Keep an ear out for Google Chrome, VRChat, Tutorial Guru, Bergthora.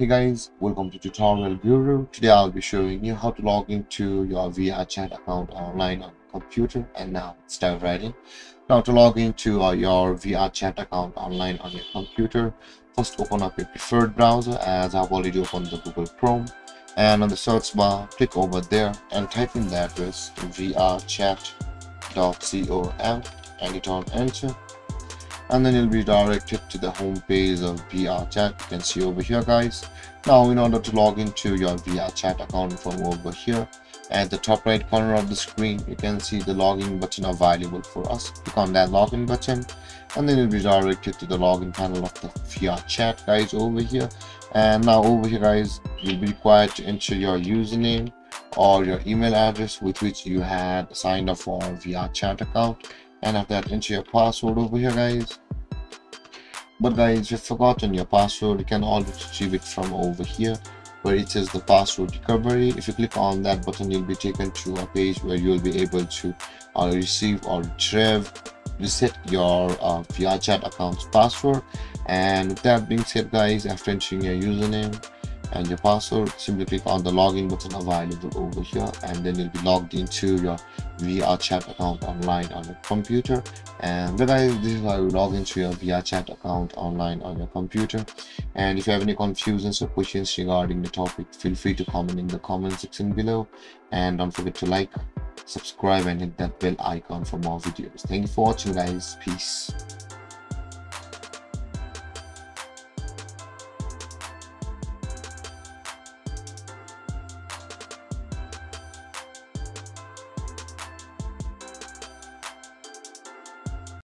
Hey guys, welcome to Tutorial Guru. Today I'll be showing you how to log into your VRChat account online on your computer. And now let's dive right in. Now to log into your VRChat account online on your computer, first open up your preferred browser. As I've already opened the Google Chrome, and on the search bar click over there and type in the address vrchat.com and hit on enter. And then you'll be directed to the home page of VRChat. You can see over here guys. Now in order to log into your VRChat account from over here, at the top right corner of the screen you can see the login button available for us. Click on that login button and then you'll be directed to the login panel of the VRChat guys over here. And now over here guys, you'll be required to enter your username or your email address with which you had signed up for our VRChat account. And after that, enter your password over here guys. But guys, if you've forgotten your password, you can always retrieve it from over here where it says the password recovery. If you click on that button, you'll be taken to a page where you'll be able to receive or reset your VRChat account's password. And with that being said guys, after entering your username and your password, simply click on the login button available over here, and then you'll be logged into your VRChat account online on your computer. And guys, this is how you log into your VRChat account online on your computer. And if you have any confusions or questions regarding the topic, feel free to comment in the comment section below, and don't forget to like, subscribe and hit that bell icon for more videos. Thank you for watching guys. Peace.